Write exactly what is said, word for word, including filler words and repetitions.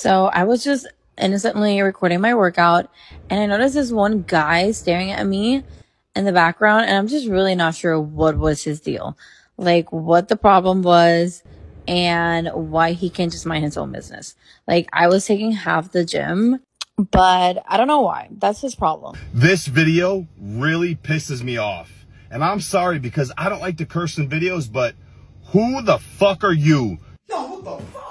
So I was just innocently recording my workout, and I noticed this one guy staring at me in the background, and I'm just really not sure what was his deal, like what the problem was and why he can't just mind his own business. Like, I was taking half the gym, but I don't know why. That's his problem. This video really pisses me off. And I'm sorry, because I don't like to curse in videos, but who the fuck are you? Yo, what the fuck?